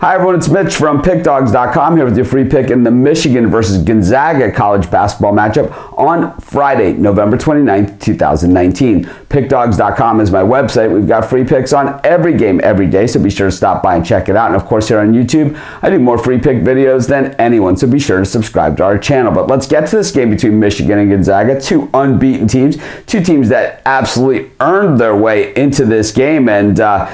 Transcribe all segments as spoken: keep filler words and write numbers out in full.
Hi everyone, it's Mitch from Pick Dawgz dot com here with your free pick in the Michigan versus Gonzaga college basketball matchup on Friday, November twenty-ninth, two thousand nineteen. Pick Dawgz dot com is my website. We've got free picks on every game every day, so be sure to stop by and check it out. And of course, here on YouTube, I do more free pick videos than anyone, so be sure to subscribe to our channel. But let's get to this game between Michigan and Gonzaga, two unbeaten teams, two teams that absolutely earned their way into this game, and uh,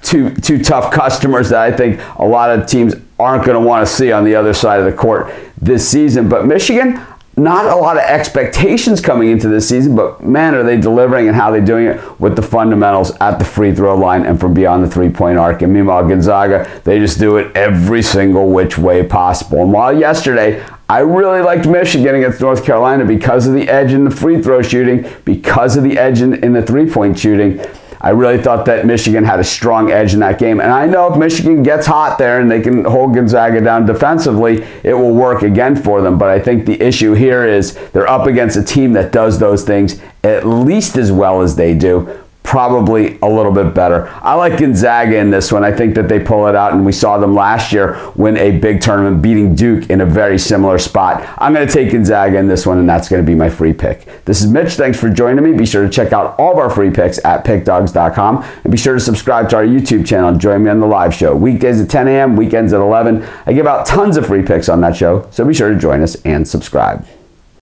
Two, two tough customers that I think a lot of teams aren't going to want to see on the other side of the court this season. But Michigan, not a lot of expectations coming into this season, but man, are they delivering, and how are they doing it with the fundamentals at the free throw line and from beyond the three-point arc. And meanwhile, Gonzaga, they just do it every single which way possible. And while yesterday I really liked Michigan against North Carolina because of the edge in the free throw shooting, because of the edge in, in the three-point shooting, I really thought that Michigan had a strong edge in that game. And I know if Michigan gets hot there and they can hold Gonzaga down defensively, it will work again for them. But I think the issue here is they're up against a team that does those things at least as well as they do, probably a little bit better. I like Gonzaga in this one. I think that they pull it out, and we saw them last year win a big tournament, beating Duke in a very similar spot. I'm going to take Gonzaga in this one, and that's going to be my free pick. This is Mitch. Thanks for joining me. Be sure to check out all of our free picks at Pick Dawgz dot com, and be sure to subscribe to our YouTube channel and join me on the live show. Weekdays at ten A M, weekends at eleven. I give out tons of free picks on that show, so be sure to join us and subscribe.